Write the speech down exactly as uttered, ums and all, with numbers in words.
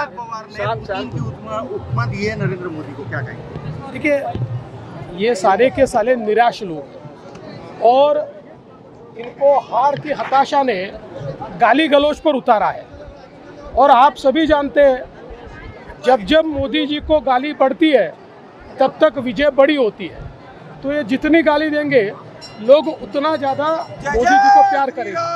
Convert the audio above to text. पवार ने की उपमा दी है नरेंद्र मोदी को, क्या कहेंगे? देखिए, ये सारे के सारे निराश लोग और इनको हार की हताशा ने गाली गलौज पर उतारा है। और आप सभी जानते हैं, जब जब मोदी जी को गाली पड़ती है तब तक विजय बड़ी होती है। तो ये जितनी गाली देंगे लोग उतना ज़्यादा मोदी जी को प्यार करेंगे।